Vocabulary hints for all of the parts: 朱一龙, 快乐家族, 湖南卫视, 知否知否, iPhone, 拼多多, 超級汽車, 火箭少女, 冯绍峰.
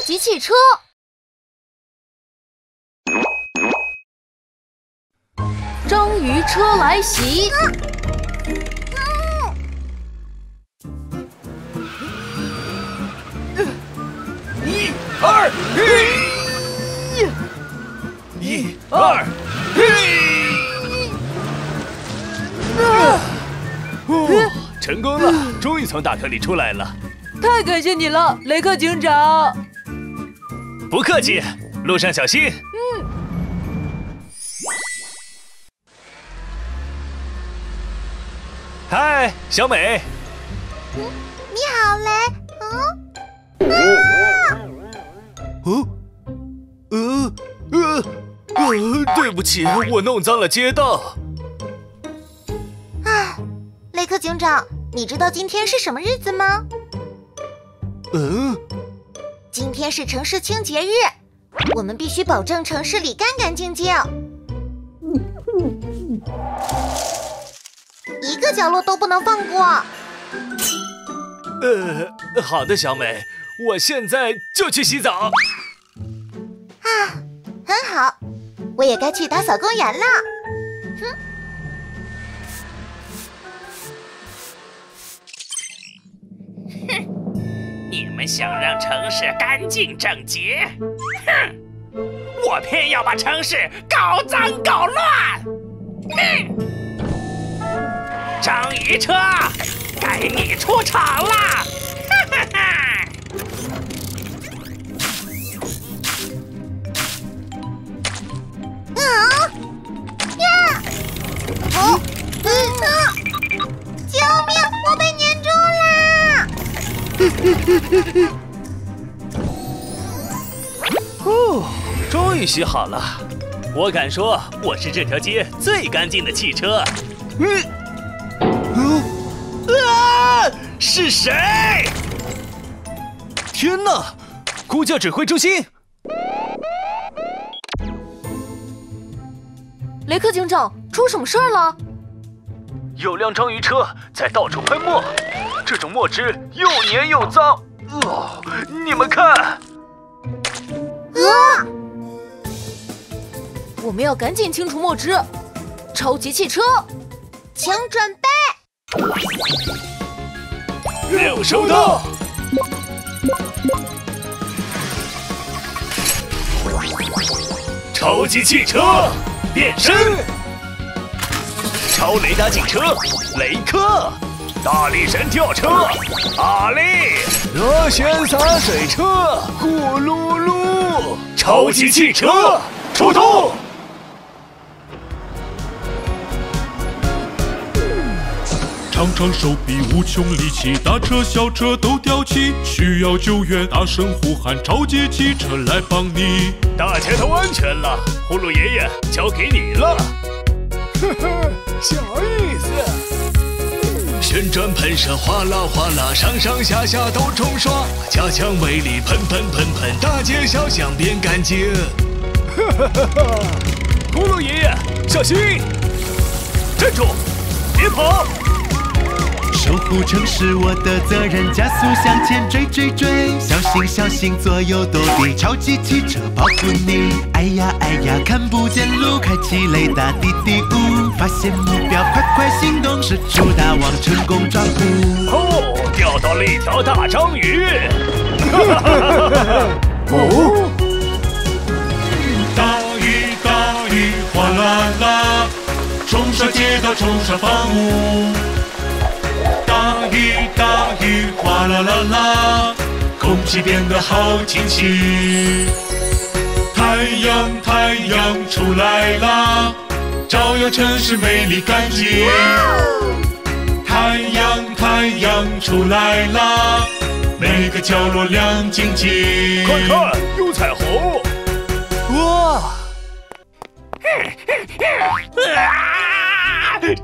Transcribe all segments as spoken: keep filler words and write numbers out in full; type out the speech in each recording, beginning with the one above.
超级汽车。章鱼车来袭！一二一，一二一。 成功了，终于从大坑里出来了！太感谢你了，雷克警长。不客气，路上小心。嗯。嗨，小美。嗯，你好，雷。嗯。哦。呃呃呃，对不起，我弄脏了街道。 雷克警长，你知道今天是什么日子吗？嗯，今天是城市清洁日，我们必须保证城市里干干净净，一个角落都不能放过。呃，好的，小美，我现在就去洗澡。啊，很好，我也该去打扫公园了。哼。 你们想让城市干净整洁，哼！我偏要把城市搞脏搞乱。嗯，章鱼车，该你出场了，哈哈哈！啊呀！哦，嗯啊！救命！我被粘住了。 哦，终于洗好了！我敢说，我是这条街最干净的汽车。嗯，嗯，啊！是谁？天哪！呼叫指挥中心！雷克警长，出什么事儿了？有辆章鱼车在到处喷墨。 这种墨汁又黏又脏，哦，你们看！啊！我们要赶紧清除墨汁。超级汽车，请准备。任务收到。超级汽车变身，超雷达警车雷克。 大力神跳车，阿力；螺旋洒水车，呼噜噜；超级汽车出动！常常手臂无穷力气，大车小车都掉漆，需要救援，大声呼喊，超级汽车来帮你。大家都安全了，呼噜爷爷交给你了。呵呵，小意思。 旋转喷射，哗啦哗啦，上上下下都冲刷，加强威力，喷喷喷喷，大街小巷变干净。哈哈哈哈！葫芦爷爷，小心！站住！别跑！守护城市我的责任，加速向前追追追！小心小心，左右躲避，超级汽车保护你。哎呀哎呀，看不见路，开启雷达嘀嘀咕。 发现目标，快快行动！是主大王成功抓捕。哦，钓到了一条大章鱼！哦，大鱼大鱼哗啦啦，冲刷街道，冲刷房屋。大鱼大鱼哗啦啦啦，空气变得好清新。太阳太阳出来啦！ 照耀城市美丽干净，太阳太阳出来啦，每个角落亮晶晶。快看，有彩虹！哇！啊！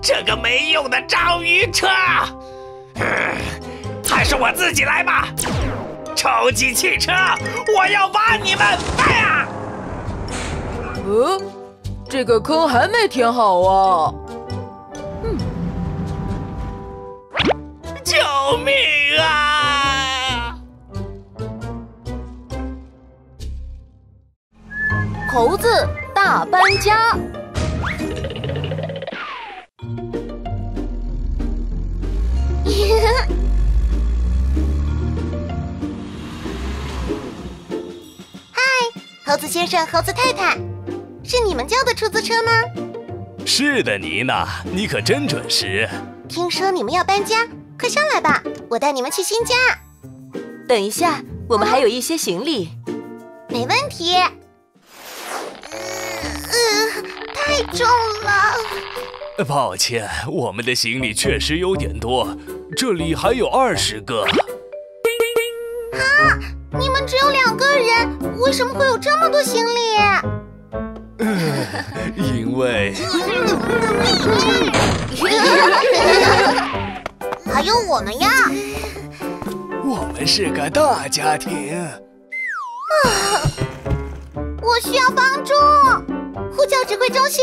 这个没用的章鱼车，还是我自己来吧。超级汽车，我要把你们带啊！嗯。 这个坑还没填好啊！嗯，救命啊！猴子大搬家。嗨，猴子先生、猴子太太，是你们叫的出租车吗？是的，妮娜，你可真准时。听说你们要搬家，快上来吧，我带你们去新家。等一下，我们还有一些行李。没问题。 太重了，抱歉，我们的行李确实有点多，这里还有二十个。啊，你们只有两个人，为什么会有这么多行李？因为……还有我们呀，我们是个大家庭。啊，我需要帮助。 呼叫指挥中心！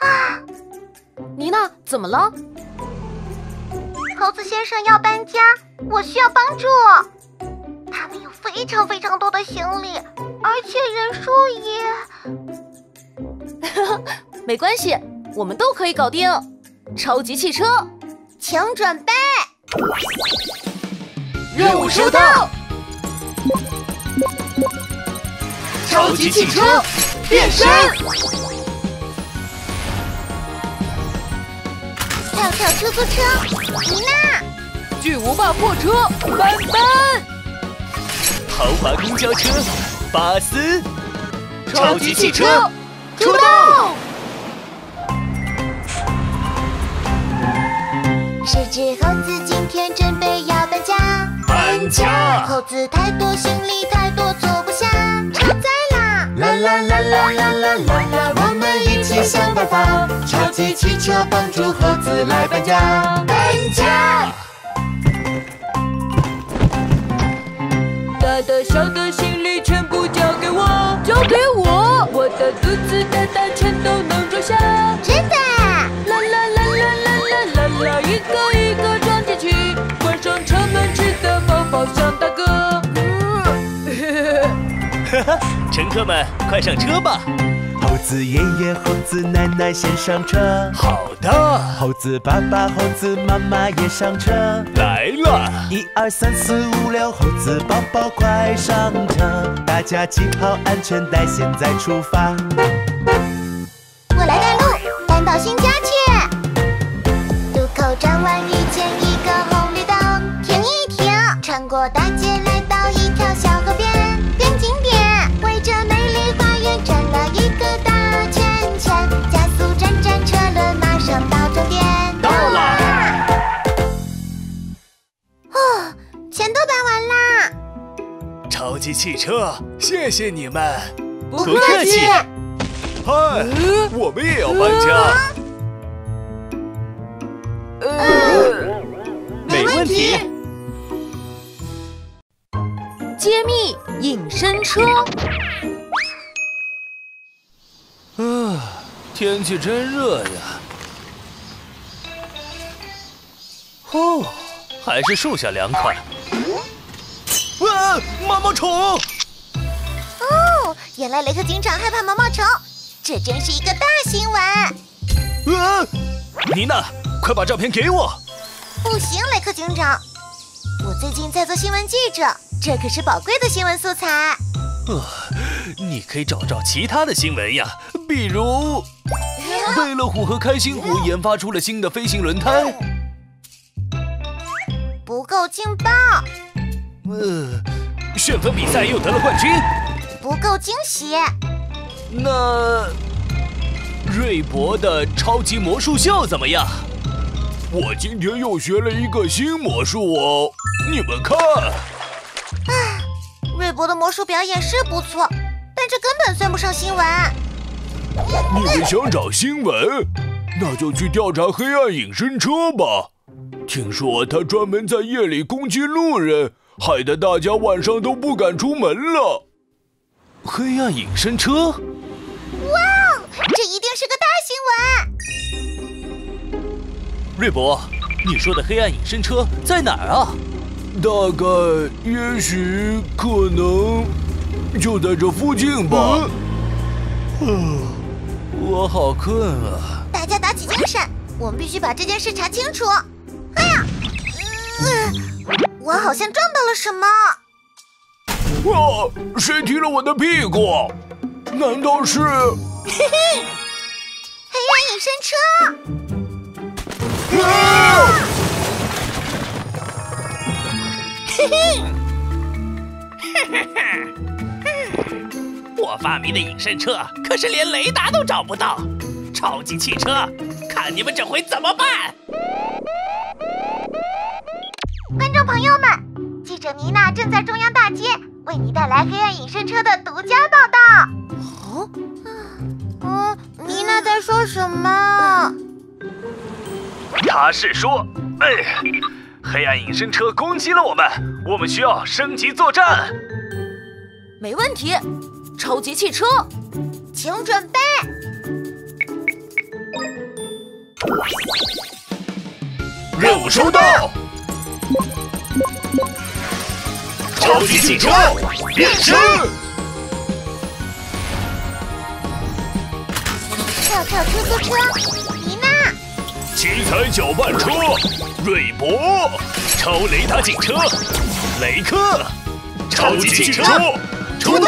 啊，妮娜，怎么了？猴子先生要搬家，我需要帮助。他们有非常非常多的行李，而且人数也……没关系，我们都可以搞定。超级汽车，请准备。任务收到。 超级汽车变身，跳跳出租车，妮娜，巨无霸破车，斑斑，豪华公交车，巴斯，超级汽车出动。是只猴子今天准备要搬家，搬家，猴子太多行李太多坐不下，超载。 啦啦啦啦啦啦啦！我们一起想办法，超级汽车帮助猴子来搬家，搬家。大的小的行李全部交给我，交给我，我的肚子大大全都能装下，真的。啦啦啦啦啦啦啦啦！一个一个装进去，关上车门，吃的饱饱像大哥。哈哈。 乘客们，快上车吧！猴子爷爷、猴子奶奶先上车。好的。猴子爸爸、猴子妈妈也上车。来了！一二三四五六，猴子宝宝快上车！大家系好安全带，现在出发。我来带路，搬到新家去。路口转弯遇见一个红绿灯，停一停。穿过大街，来到一条小河边。 这美丽花园转了一个大圈圈，加速转转车轮，马上到终点。到了！哦，全都搬完啦！超级汽车，谢谢你们，不客气。嗨，我们也要搬家。呃，没问题。揭秘隐身车。 啊，天气真热呀！哦，还是树下凉快。啊，毛毛虫！哦，原来雷克警长害怕毛毛虫，这真是一个大新闻。啊，妮娜，快把照片给我！不行，雷克警长，我最近在做新闻记者，这可是宝贵的新闻素材。 啊，你可以找找其他的新闻呀，比如，贝乐虎和开心虎研发出了新的飞行轮胎，不够劲爆。呃，旋风比赛又得了冠军，不够惊喜。那，瑞博的超级魔术秀怎么样？我今天又学了一个新魔术哦，你们看。啊。 瑞博的魔术表演是不错，但这根本算不上新闻。你们想找新闻，那就去调查黑暗隐身车吧。听说它专门在夜里攻击路人，害得大家晚上都不敢出门了。黑暗隐身车？哇，这一定是个大新闻！瑞博，你说的黑暗隐身车在哪儿啊？ 大概，也许，可能，就在这附近吧。嗯，我好困啊！大家打起精神，我们必须把这件事查清楚。哎呀，呃、我好像撞到了什么！啊！谁踢了我的屁股？难道是？嘿嘿，黑暗隐身车！啊！嘿嘿。 我发明的隐身车可是连雷达都找不到，超级汽车，看你们这回怎么办！观众朋友们，记者妮娜正在中央大街为你带来黑暗隐身车的独家报道。哦，嗯，妮娜在说什么？她是说，哎，黑暗隐身车攻击了我们，我们需要升级作战。 没问题，超级汽车，请准备。任务收到。超级汽车变身，跳跳出租车，妮娜，七彩搅拌车，瑞博，超雷达警车，雷克，超级汽车。 出动！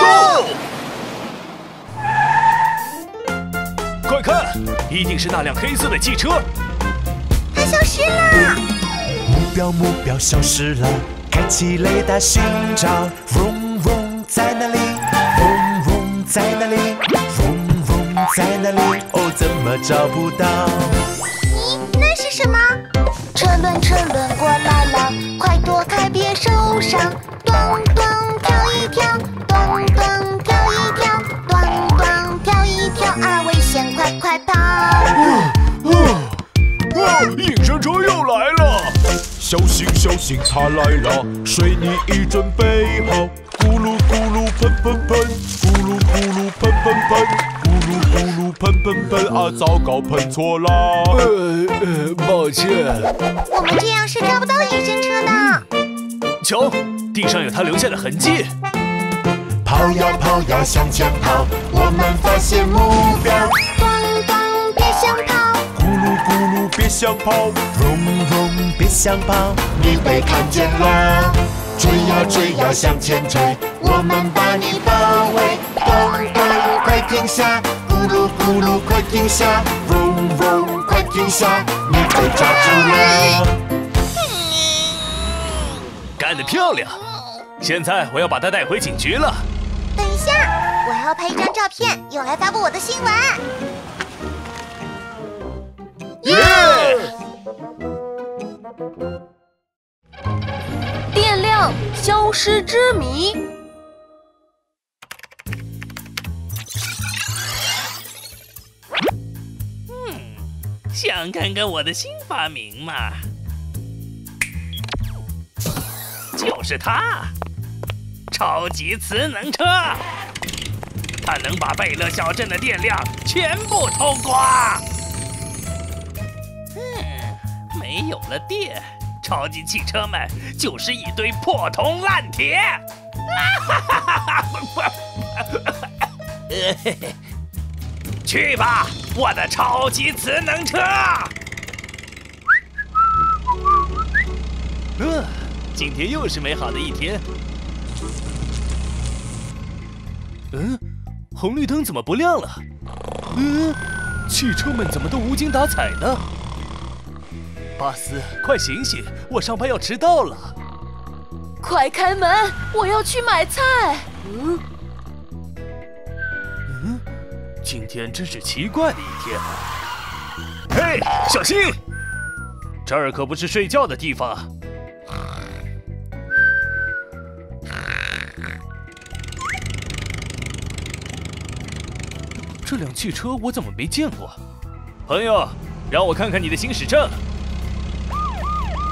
快看，一定是那辆黑色的汽车，它消失了。目标目标消失了，开启雷达寻找。嗡嗡在哪里？嗡嗡在哪里？嗡嗡在哪里？哦，怎么找不到？咦，那是什么？车轮车轮过来了，快躲开别受伤。咚咚跳一跳。 咚咚跳一跳，咚咚跳一跳啊！危险，快快跑！啊啊啊！隐身车又来了！小心小心，它来了！水泥已准备好，咕噜咕噜喷喷喷，咕噜咕噜喷喷喷，咕噜咕噜喷喷喷啊！糟糕，喷错啦！呃呃，抱歉。我们这样是找不到隐身车的。瞧，地上有它留下的痕迹。 跑呀跑呀向前跑，我们发现目标。咚咚别想跑，咕噜咕噜别想跑，嗡嗡别想跑，你被看见了。追呀追呀向前追，我们把你包围。咚咚快停下，咕噜咕噜快停下，嗡嗡快停下，你被抓住了。干得漂亮！现在我要把他带回警局了。 等一下，我还要拍一张照片，用来发布我的新闻。耶！ Yeah! 电量消失之谜。嗯，想看看我的新发明吗？就是它。 超级磁能车，它能把贝勒小镇的电量全部偷光。嗯，没有了电，超级汽车们就是一堆破铜烂铁。哈哈哈哈！去吧，我的超级磁能车。嗯，今天又是美好的一天。 嗯，红绿灯怎么不亮了？嗯，汽车们怎么都无精打采呢？巴斯，快醒醒，我上班要迟到了！快开门，我要去买菜。嗯嗯，今天真是奇怪的一天。嘿，小心！这儿可不是睡觉的地方。 这辆汽车我怎么没见过？朋友，让我看看你的行驶证。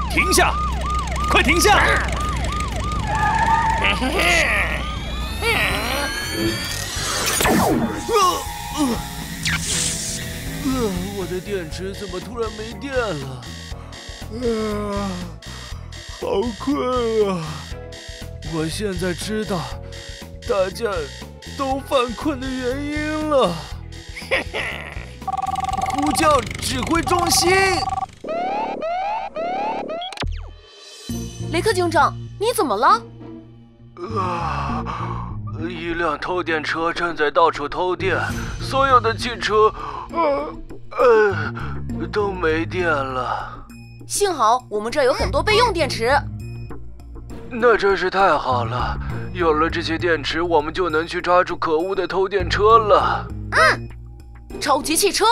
停下，快停下！我的电池怎么突然没电了？啊，好困啊！我现在知道大家都犯困的原因了。呼叫指挥中心。雷克警长，你怎么了？啊！一辆偷电车正在到处偷电，所有的汽车，呃呃，都没电了。幸好我们这有很多备用电池。那真是太好了，有了这些电池，我们就能去抓住可恶的偷电车了。嗯，超级汽车，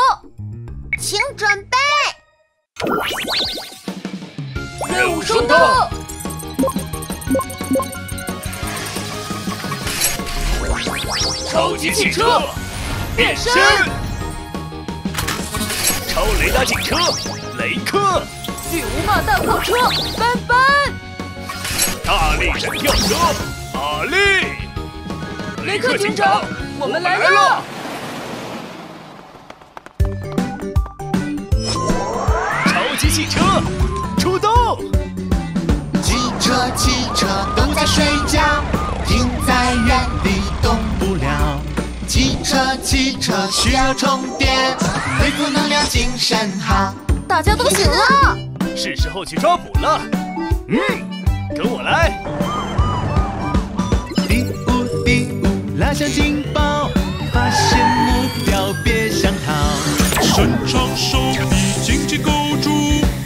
请准备。队伍出动。超级汽车变身，超雷达警车雷克，巨无霸大货车斑斑，大力神跳车阿力，雷克警长，我们来了！超级汽车出动，汽车汽车都在睡觉，停在原地动不了。汽车汽车需要充电，恢复能量精神好。大家都醒了，是时候去抓捕了。嗯，跟我来。第五第五，拉响警报，发现目标别想逃。伸长手臂，紧紧勾住，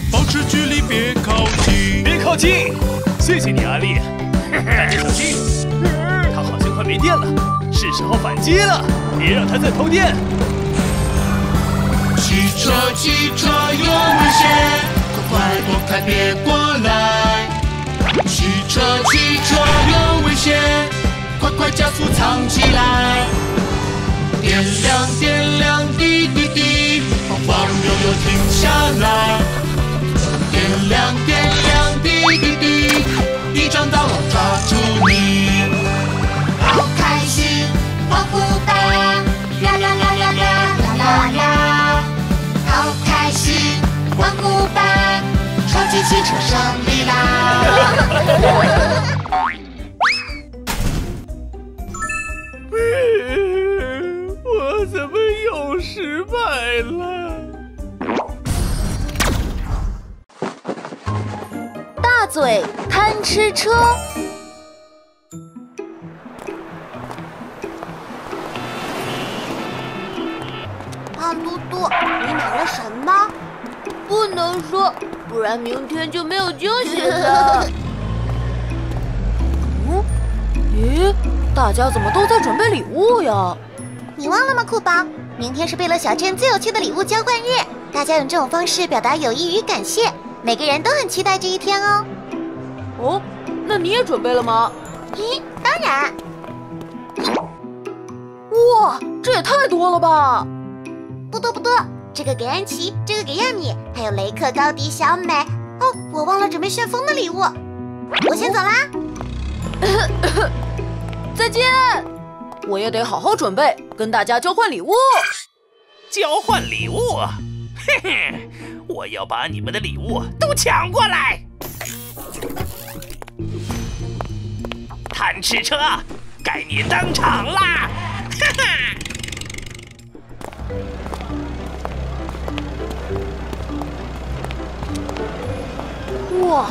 保持距离别靠近。别靠近，谢谢你阿力。但是小心，他好像快没电了，是时候反击了！别让他再偷电。汽车，汽车有危险，快快躲开，别过来！汽车，汽车有危险，快快加速藏起来！点亮，点亮，滴滴滴，晃晃悠悠停下来！点亮，点亮，滴滴滴。一张大网抓住你，好开心！欢呼吧，啦啦啦啦啦啦啦啦，好开心！欢呼吧，超级汽车胜利啦！我怎么又失败了？大嘴。贪吃车，胖嘟嘟，你买了什么？不能说，不然明天就没有惊喜了。嗯？咦，大家怎么都在准备礼物呀？你忘了吗，酷宝？明天是贝勒小镇最有趣的礼物交换日，大家用这种方式表达友谊与感谢，每个人都很期待这一天哦。哦，那你也准备了吗？咦，当然。哇，这也太多了吧！不多不多，这个给安琪，这个给亚米，还有雷克、高迪、小美。哦，我忘了准备旋风的礼物，我先走啦。再见！我也得好好准备，跟大家交换礼物。交换礼物？嘿嘿，我要把你们的礼物都抢过来。贪吃车，该你登场啦！哈哈。哇，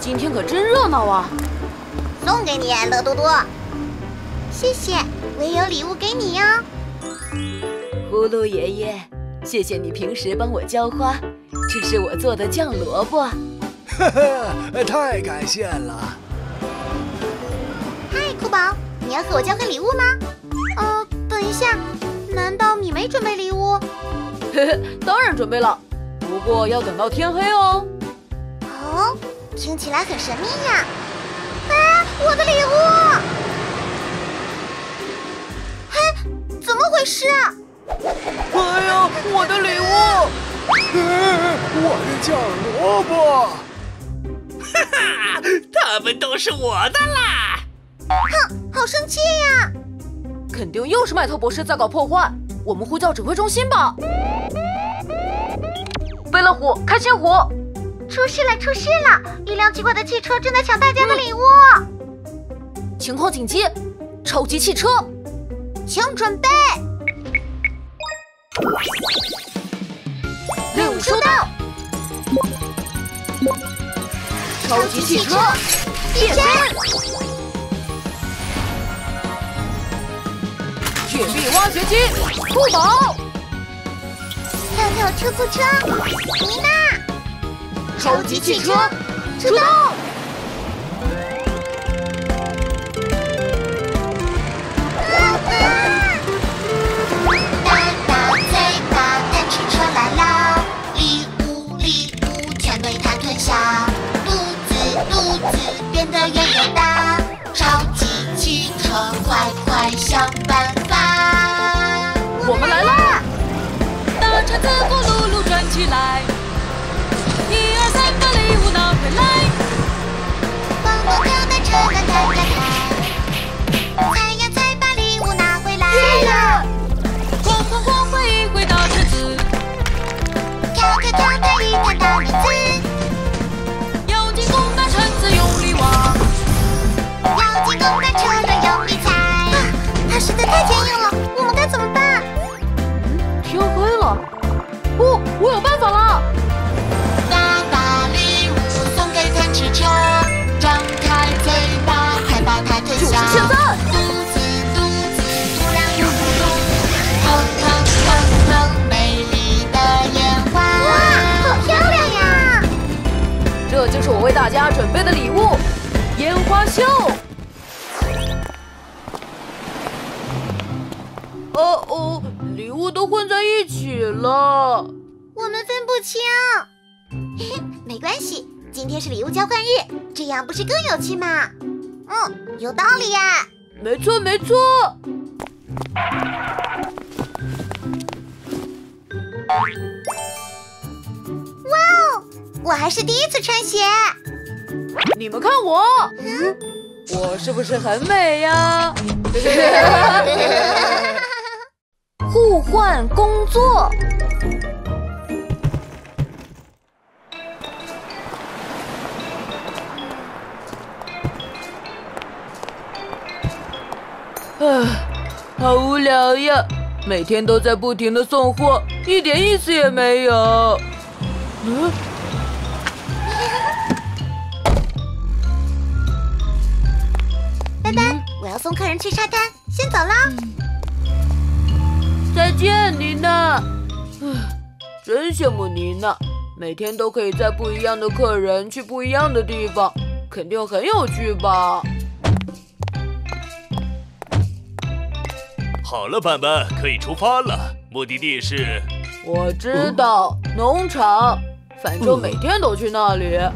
今天可真热闹啊！送给你，乐嘟嘟。谢谢，我也有礼物给你哟。呼噜爷爷，谢谢你平时帮我浇花，这是我做的酱萝卜。哈哈，太感谢了！嗨，酷宝，你要和我交换礼物吗？呃，等一下，难道你没准备礼物？嘿嘿，当然准备了，不过要等到天黑哦。哦，听起来很神秘呀！啊，我的礼物！嘿，怎么回事啊？哎呀，我的礼物！哎，我的酱萝卜！哈哈，他们都是我的啦！哼，好生气呀！肯定又是麦特博士在搞破坏，我们呼叫指挥中心吧！贝勒虎，开心虎！出事了，出事了！一辆奇怪的汽车正在抢大家的礼物，情况紧急，超级汽车，请准备。队伍收到。超级汽车变身。铁臂挖掘机酷宝。跳跳出租车妮娜。超级汽车出动。 肚子肚子变得越来越大，超级汽车快快想办法！我们来啦！大车子咕噜噜转起来，一二三把礼物拿回来。蹦蹦跳的车轮踩踩踩，踩呀踩把礼物拿回来。对了，哐哐哐挥一挥大车子，跳跳跳的一天大日子。 实在太坚硬了，我们该怎么办？嗯，天黑了。哦，我有办法了！大大礼物送给贪吃车，张开嘴巴，快把它吞下。就是现在！肚子肚子突然咕噜，腾腾腾腾，美丽的烟花！哇，好漂亮呀！这就是我为大家准备的礼物——烟花秀。 哦哦，礼物都混在一起了，我们分不清。没关系，今天是礼物交换日，这样不是更有趣吗？嗯，有道理呀。没错没错。哇哦，我还是第一次穿鞋。你们看我，嗯、我是不是很美呀？互换工作。唉，好无聊呀！每天都在不停的送货，一点意思也没有。嗯。拜拜，嗯、我要送客人去沙滩，先走了。嗯 再见，妮娜。真羡慕妮娜，每天都可以带不一样的客人去不一样的地方，肯定很有趣吧？好了，斑斑，可以出发了。目的地是……我知道，嗯、农场。反正每天都去那里。嗯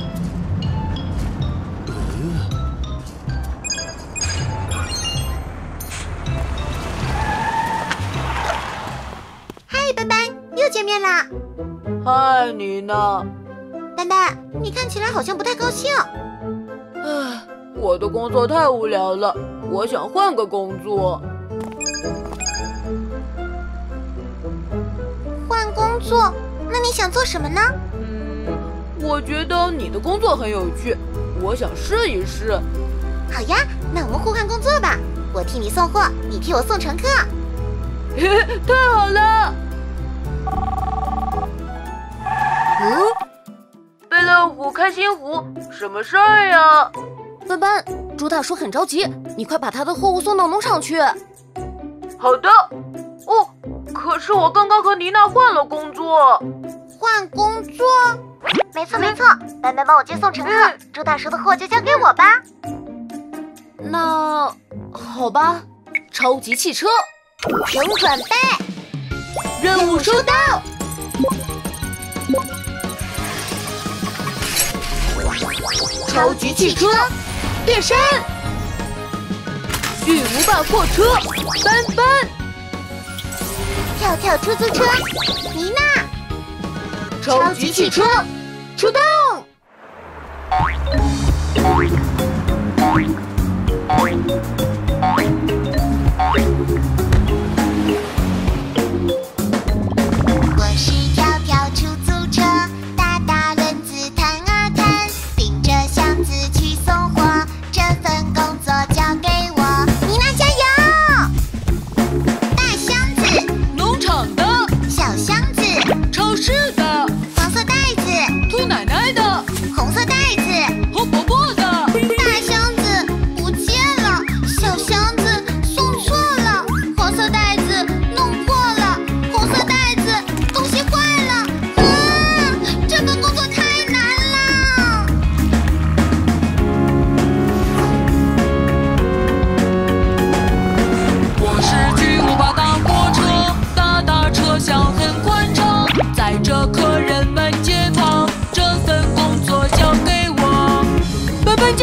斑斑又见面啦！嗨，妮娜。斑斑，你看起来好像不太高兴。唉，我的工作太无聊了，我想换个工作。换工作？那你想做什么呢？嗯，我觉得你的工作很有趣，我想试一试。好呀，那我们互换工作吧。我替你送货，你替我送乘客。嘿嘿，太好了！ 嗯，贝乐虎、开心虎，什么事儿呀？斑斑，猪大叔很着急，你快把他的货物送到农场去。好的。哦，可是我刚刚和妮娜换了工作。换工作？没错没错，斑斑帮我接送乘客，嗯、猪大叔的货就交给我吧。那好吧，超级汽车，请准备，任务收到。 超级汽车变身，巨无霸货车斑斑，跳跳出租车妮娜，超级汽车出动。我是跳跳出租车，大大轮子弹啊弹，顶着箱子去送货，这份工作交给我。妮娜加油！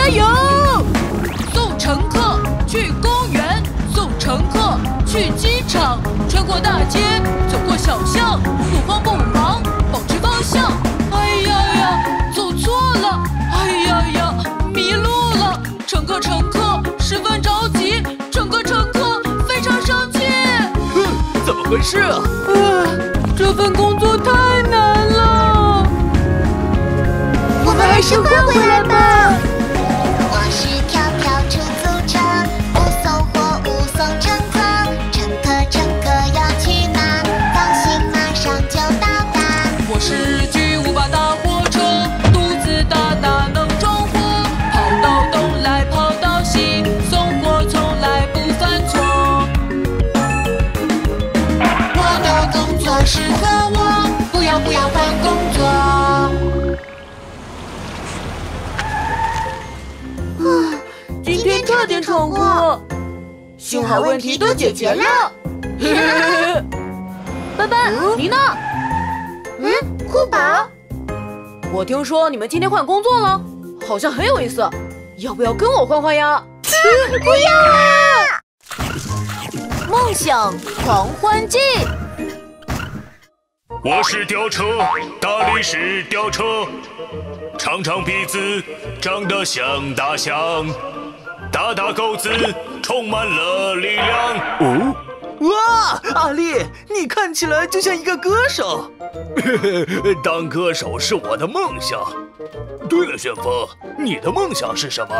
加油！送乘客去公园，送乘客去机场，穿过大街，走过小巷，不慌不忙，保持方向。哎呀呀，走错了！哎呀呀，迷路了！乘客乘客十分着急，乘客乘客非常生气。嗯，怎么回事啊？啊，这份工作太难了。 我们还是换回来吧。我是跳跳出租车，不送货不送乘客，乘客乘客要去哪？放心，马上就到达。我是巨无霸大货车，肚子大哪能装货？跑到东来跑到西，送货从来不犯错。我的工作适合我，不要不要换工作。 今天差点闯祸，幸好问题都解决了。班班，妮娜，嗯，酷宝，我听说你们今天换工作了，好像很有意思，要不要跟我换换呀？不要啊！梦想狂欢季。 我是吊车，大力士吊车，长长鼻子长得像大象，大大钩子充满了力量。哦，哇，阿力，你看起来就像一个歌手。当歌手是我的梦想。对了，旋风，你的梦想是什么？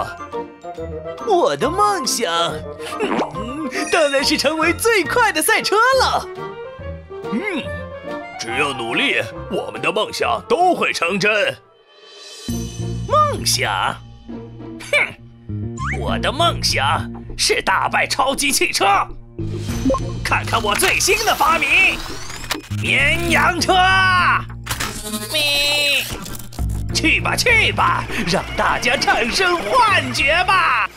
我的梦想，嗯，当然是成为最快的赛车了。嗯。 只要努力，我们的梦想都会成真。梦想，哼，我的梦想是打败超级汽车。看看我最新的发明——绵羊车！咪，去吧去吧，让大家产生幻觉吧！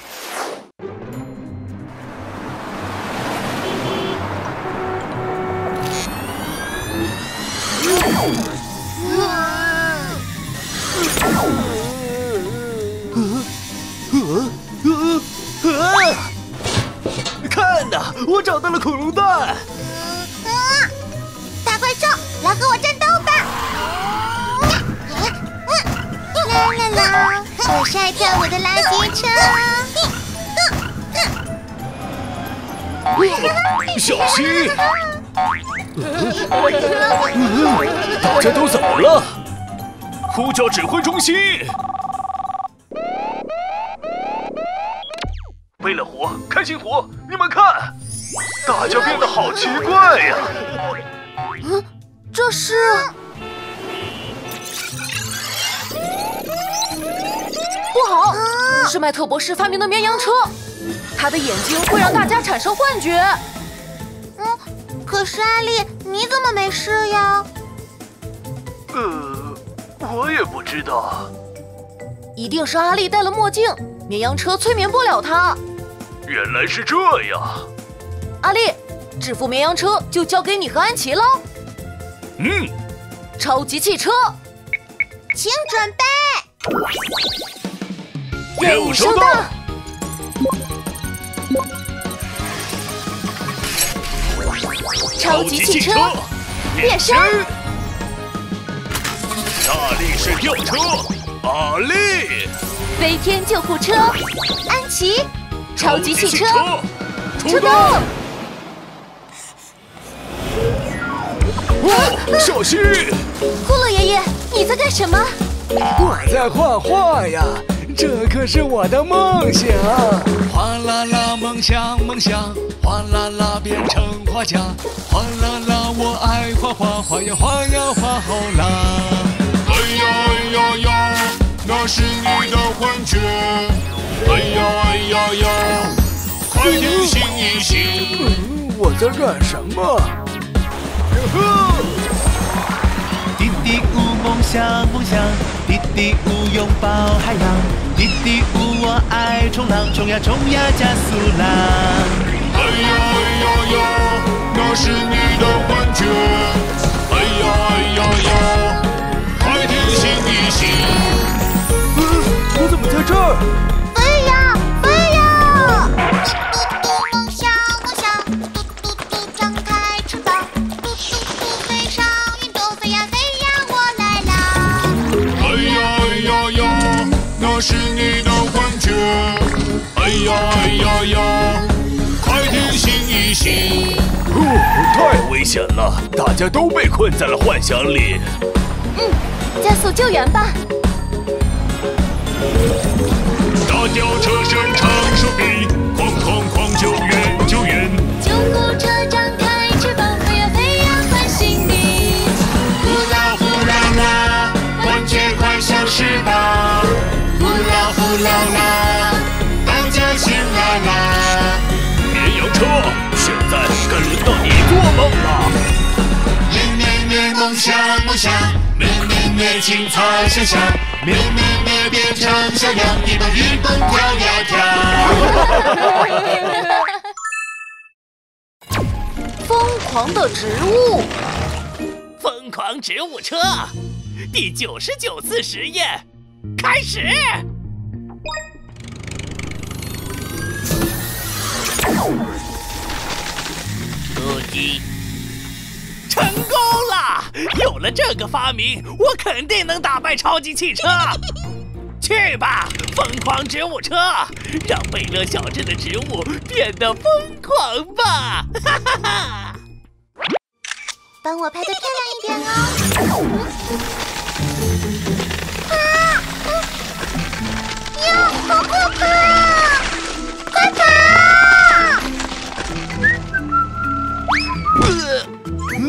看呐，我找到了恐龙蛋！大怪兽，来和我战斗吧！啦啦啦，我是爱跳舞的垃圾车！小心！ 大家都怎么了？呼叫指挥中心！为了活，开心活！你们看，大家变得好奇怪呀！嗯，这是……不好，是麦特博士发明的绵羊车，他的眼睛会让大家产生幻觉。 可是阿力，你怎么没事呀？呃，我也不知道。一定是阿力戴了墨镜，绵羊车催眠不了他。原来是这样。阿力，制服绵羊车就交给你和安琪了。嗯。超级汽车，请准备。任务收到。 超级汽车变身，大力士吊车阿力，飞天救护车安琪，超级汽车出动！哇，小心！骷髅爷爷，你在干什么？我在画画呀。 这可是我的梦想！哗啦啦，梦想梦想，哗啦啦变成画家，哗啦啦，我爱画画，画呀画呀画好啦！哎呀哎呀呀，那是你的幻觉！哎呀哎呀呀，快点醒一醒！嗯，我在干什么？嘀嘀咕，梦想梦想。 嘀嘀咕，拥抱海洋。嘀嘀咕，我爱冲浪，冲呀冲呀加速浪。哎呀哎呀呀，那是你的幻觉。哎呀哎呀呀，快点醒一醒。嗯，我怎么在这儿？闹幻觉。哎呀哎呀呀，快点醒一醒！哦，太危险了，大家都被困在了幻想里。嗯，加速救援吧！大吊车伸长手臂，哐哐哐救援救援！救护车张开翅膀，飞呀飞呀唤醒你！呼啦呼啦啦，幻觉快消失吧！呼啦呼啦啦，大家醒啦啦！绵羊车，现在该轮到你做梦了！绵绵绵，梦想梦想，绵绵绵，精彩想象。绵绵绵变成小羊，一蹦一蹦跳呀跳。疯狂的植物，疯狂植物车，第九十九次实验开始。突击，成功了！有了这个发明，我肯定能打败超级汽车。去吧，疯狂植物车，让贝勒小镇的植物变得疯狂吧！哈哈哈！帮我拍得漂亮一点哦。啊！呀，好可怕！快跑！呃嗯，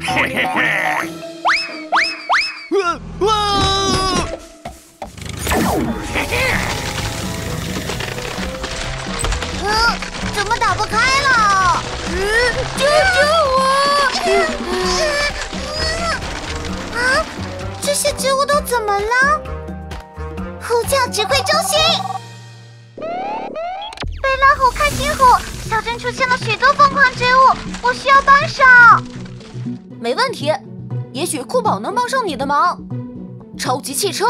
嘿嘿嘿，哇哇，嘿嘿，嗯，怎么打不开了？嗯，救救我！啊，这些植物都怎么了？吼叫指挥中心，贝拉虎看星虎，小镇出现了许多疯狂植物，我需要帮手。没问题，也许酷宝能帮上你的忙。超级汽车，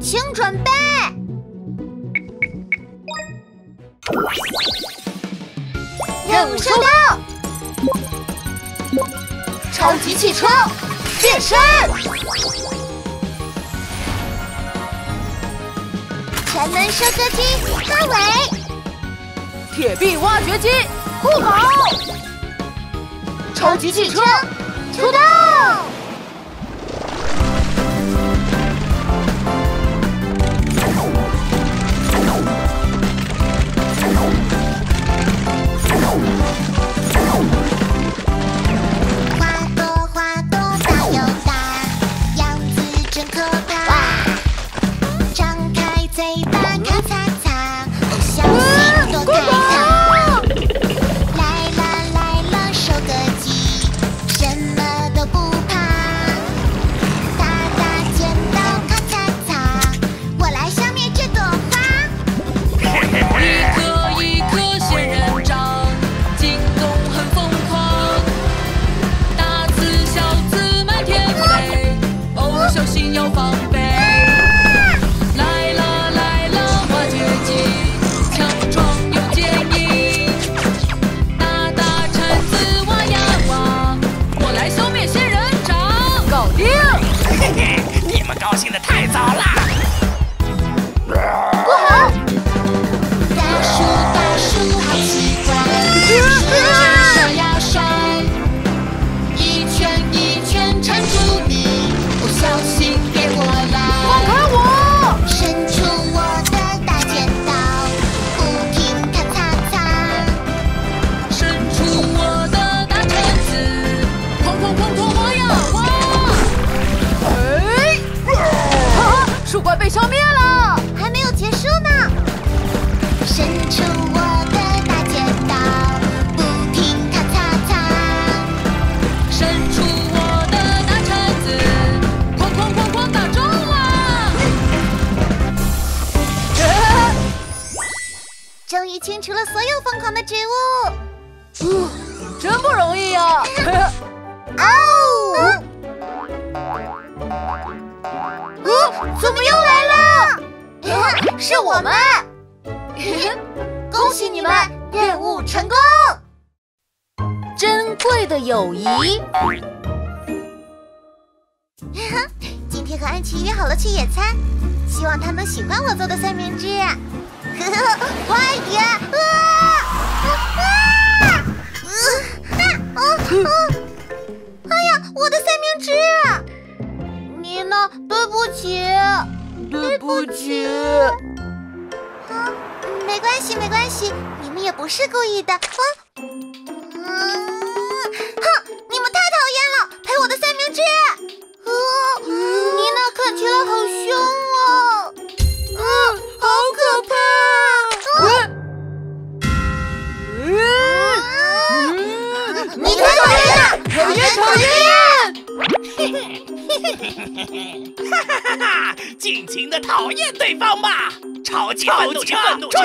请准备。任务收到。超级汽车变身，全能收割机高伟，铁臂挖掘机酷宝，超级汽车。出动！花朵花朵大又大，样子真可怕。张开嘴巴咔嚓嚓，不小心躲开它。来啦来啦，收割机。都不怕，大大剪刀咔嚓嚓，我来消灭这朵花。一颗一颗仙人掌，进攻很疯狂，大刺小刺满天飞，哦，小心要防备。来啦来啦，挖掘机，强壮又坚硬，大大铲子挖呀挖，我来消灭。你们高兴得太早了！哇！大叔大叔好奇怪，甩呀甩，一圈一圈缠住你，不小心给我来！放开我！伸出我的大剪刀，不停咔嚓嚓，伸出我的大铲子，哐哐哐哐我呀我！树怪被消灭了，还没有结束呢。伸出我的大剪刀，不停咔嚓嚓。伸出我的大铲子，哐哐哐哐打中了。终于清除了所有疯狂的植物，嗯，真不容易呀。哦。怎么又来了？是我们！恭喜你们，任务成功！珍贵的友谊。今天和安琪约好了去野餐，希望他能喜欢我做的三明治。呵呵，快点！啊啊！啊啊！哎呀，我的三明治！你呢？对不起，对不起。啊，没关系，没关系，你们也不是故意的啊。嗯。 尽情的讨厌对方吧，吵架愤怒愤怒车，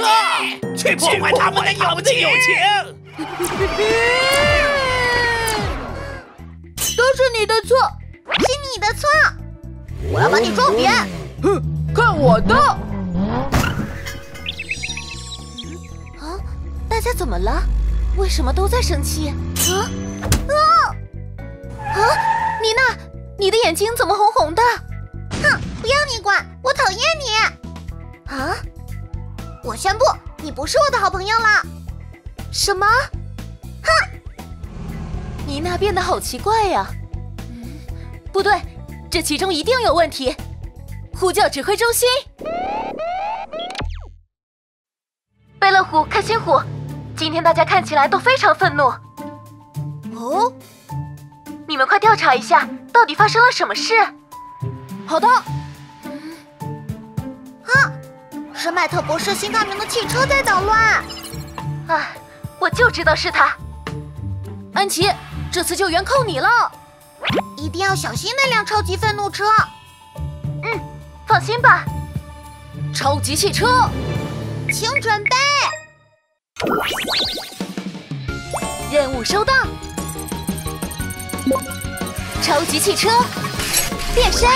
去破坏他们的友情。都是你的错，是你的错，我要把你撞扁。哼，看我的！啊，大家怎么了？为什么都在生气？啊啊啊！妮娜，你的眼睛怎么红红的？ 哼，不要你管，我讨厌你！啊！我宣布，你不是我的好朋友了。什么？哼！妮娜变得好奇怪呀、啊。嗯，不对，这其中一定有问题。呼叫指挥中心。贝乐虎、开心虎，今天大家看起来都非常愤怒。哦，你们快调查一下，到底发生了什么事？ 好的。啊，是麦特博士新发明的汽车在捣乱。啊，我就知道是他。安琪，这次救援靠你了，一定要小心那辆超级愤怒车。嗯，放心吧。超级汽车，请准备。任务收到。超级汽车。 变身，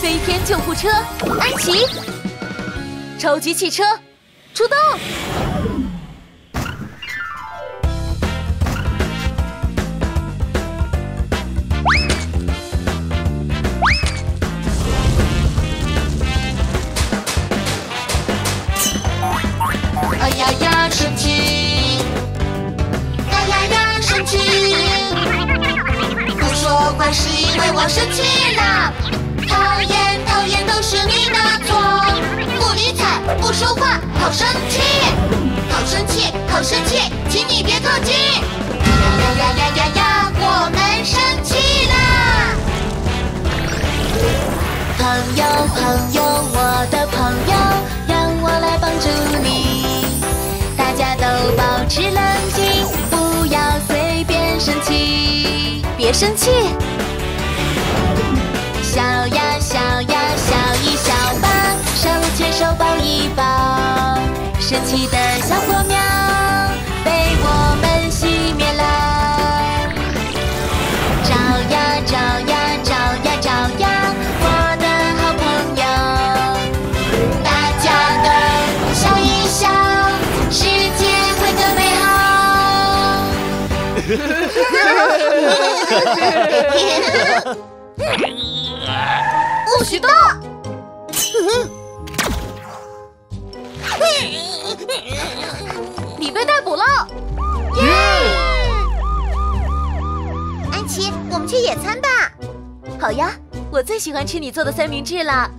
飞天救护车，安琪，超级汽车，出动！哎呀呀，生气！哎呀呀，生气！ 怪是因为我生气了，讨厌讨厌都是你的错，不理睬不说话，好生气，好生气好生气，请你别靠近！呀呀呀呀呀呀，我们生气啦！朋友朋友我的朋友，让我来帮助你，大家都保持冷静，不要随便生气，别生气。 笑呀笑呀笑一笑吧，手牵手抱一抱，神奇的小火苗被我们熄灭了。找呀找呀找呀找呀，我的好朋友，大家都笑一笑，世界会更美好。不许动！你被逮捕了！耶！安琪，我们去野餐吧。好呀，我最喜欢吃你做的三明治了。